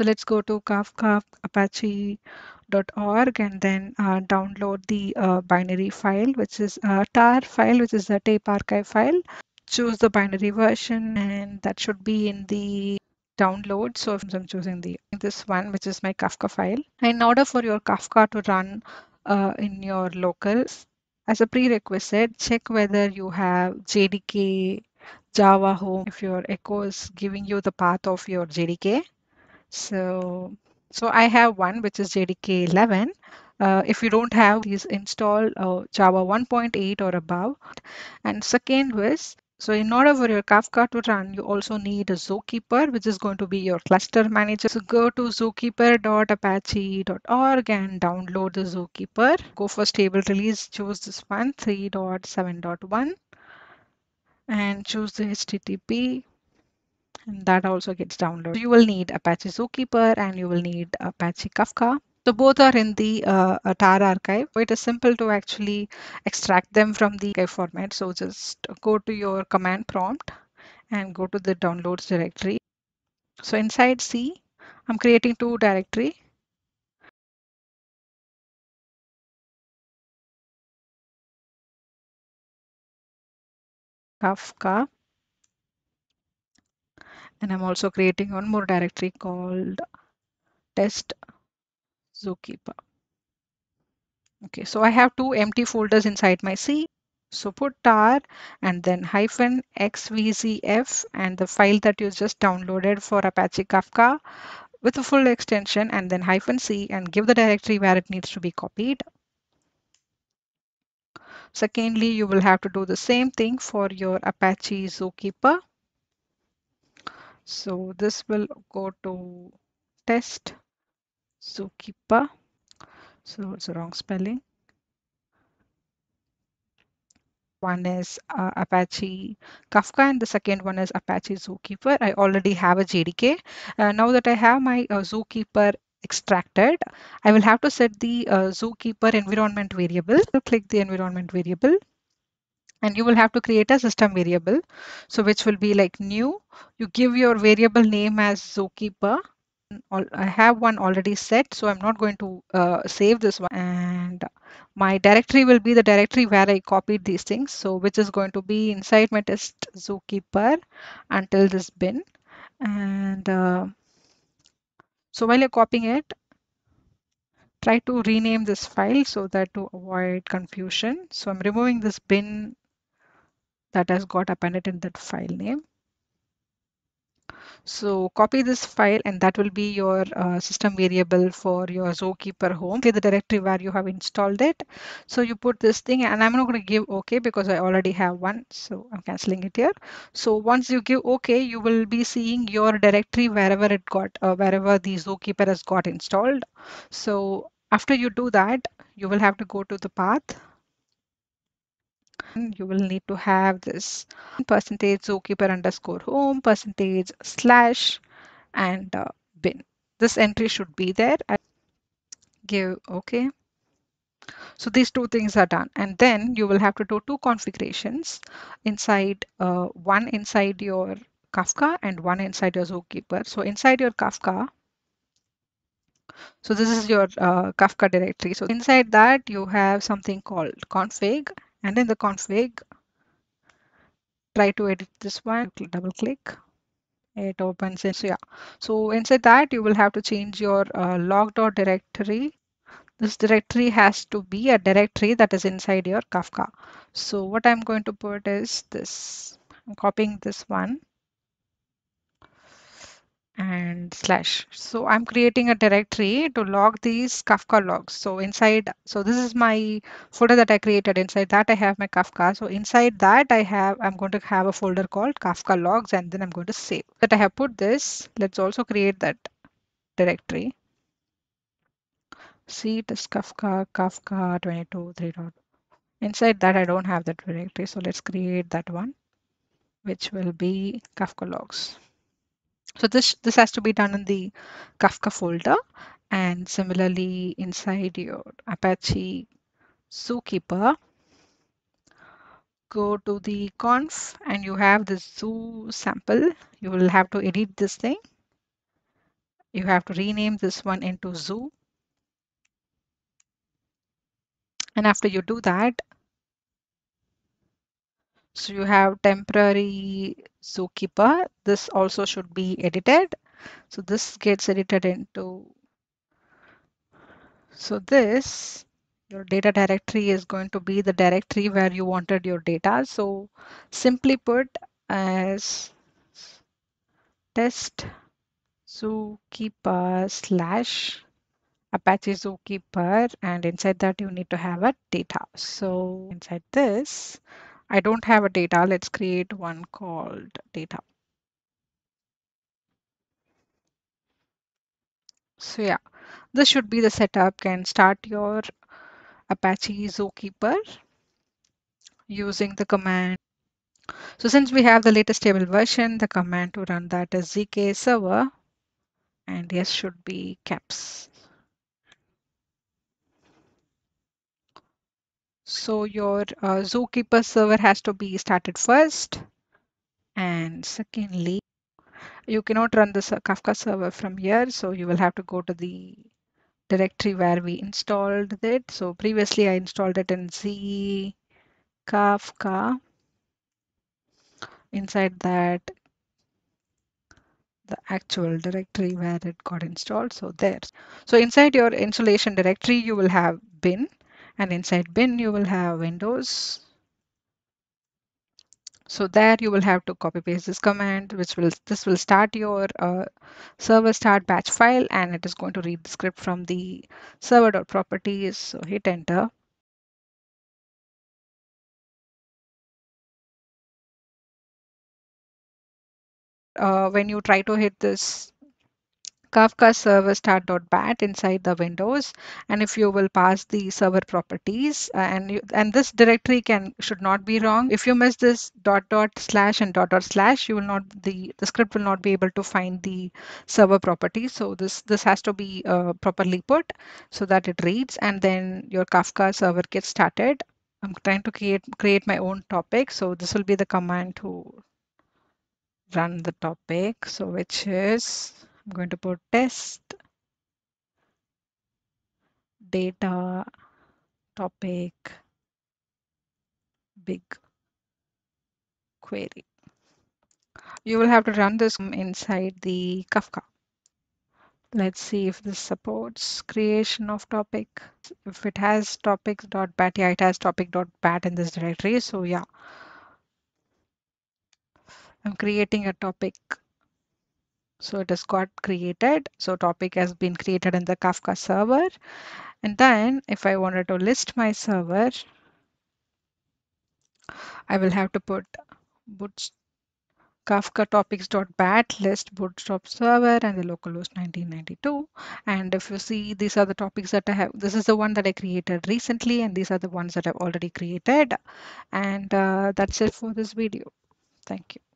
So let's go to kafka.apache.org and then download the binary file, which is a tar file, which is a tape archive file. Choose the binary version, and that should be in the download. So if I'm choosing this one, which is my Kafka file. In order for your Kafka to run in your locals, as a prerequisite, check whether you have JDK, Java home, if your echo is giving you the path of your JDK. So I have one, which is JDK 11. If you don't have these, install Java 1.8 or above. And second was, so in order for your Kafka to run, you also need a ZooKeeper, which is going to be your cluster manager. So go to zookeeper.apache.org and download the ZooKeeper. Go for stable release, choose this one, 3.7.1, and choose the HTTP. And that also gets downloaded. So you will need Apache ZooKeeper and you will need Apache Kafka. So both are in the tar archive. It is simple to actually extract them from the archive format. So just go to your command prompt and go to the downloads directory. So inside C, I'm creating two directories. Kafka. And I'm also creating one more directory called test ZooKeeper. Okay, so I have two empty folders inside my C. So put tar and then hyphen xvzf and the file that you just downloaded for Apache Kafka with a full extension, and then hyphen C, and give the directory where it needs to be copied. Secondly, you will have to do the same thing for your Apache ZooKeeper. So this will go to test ZooKeeper. So it's a wrong spelling. One is Apache Kafka and the second one is Apache ZooKeeper. I already have a JDK. Now that I have my ZooKeeper extracted, I will have to set the ZooKeeper environment variable. So click the environment variable. And you will have to create a system variable, so which will be like new. You give your variable name as ZooKeeper. I have one already set, so I'm not going to save this one. And my directory will be the directory where I copied these things, so which is going to be inside my test ZooKeeper until this bin. And so while you're copying it, try to rename this file so that to avoid confusion. So I'm removing this bin that has got appended in that file name. So copy this file and that will be your system variable for your ZooKeeper home. Okay, the directory where you have installed it. So you put this thing, and I'm not going to give OK because I already have one. So I'm canceling it here. So once you give OK, you will be seeing your directory wherever it got, wherever the ZooKeeper has got installed. So after you do that, you will have to go to the path. You will need to have this %zookeeper_home %/ and bin. This entry should be there. I give OK. So these two things are done, and then you will have to do two configurations inside, one inside your Kafka and one inside your ZooKeeper. So inside your Kafka, so this is your Kafka directory. So inside that you have something called config. And in the config, try to edit this one, double click, it opens it. So yeah, so inside that you will have to change your log directory. This directory has to be a directory that is inside your Kafka. So what I'm going to put is this, I'm copying this one and /. So I'm creating a directory to log these Kafka logs. So inside, so this is my folder that I created. Inside that I have my Kafka. So inside that I'm going to have a folder called Kafka logs, and then I'm going to save. That I have put this, let's also create that directory. See, it is Kafka 22.3. Inside that I don't have that directory. So let's create that one, which will be Kafka logs. So this has to be done in the Kafka folder, and similarly inside your Apache ZooKeeper, go to the conf and you have the zoo sample. You will have to edit this thing You have to rename this one into zoo. And after you do that, so you have temporary ZooKeeper. This also should be edited. So this gets edited into, so this, your data directory is going to be the directory where you wanted your data. So simply put as test ZooKeeper / Apache ZooKeeper, and inside that you need to have a data. So inside this, I don't have a data. Let's create one called data. So yeah, this should be the setup. Can start your Apache ZooKeeper using the command. So since we have the latest stable version, the command to run that is zk server, and yes should be caps. So your ZooKeeper server has to be started first, and secondly, you cannot run this Kafka server from here, so you will have to go to the directory where we installed it. So previously I installed it in z Kafka. Inside that, the actual directory where it got installed, so there. So inside your installation directory you will have bin, and inside bin you will have windows. So there you will have to copy paste this command, which will, this will start your server start batch file, and it is going to read the script from the server.properties. So hit enter. When you try to hit this Kafka server start.bat inside the windows, and if you will pass the server properties, and this directory should not be wrong. If you miss this .. and .. you will not, the script will not be able to find the server properties. So this has to be properly put so that it reads, and then your Kafka server gets started. I'm trying to create my own topic, so this will be the command to run the topic. So which is, I'm going to put test data topic big query. You will have to run this inside the Kafka. Let's see if this supports creation of topic. If it has topics.bat, yeah, it has topic.bat in this directory. So yeah, I'm creating a topic. So it has got created. So topic has been created in the Kafka server. And then if I wanted to list my server, I will have to put Kafka topics.bat list bootstrap server and the localhost 1992. And if you see, these are the topics that I have. This is the one that I created recently, and these are the ones that I've already created. And that's it for this video. Thank you.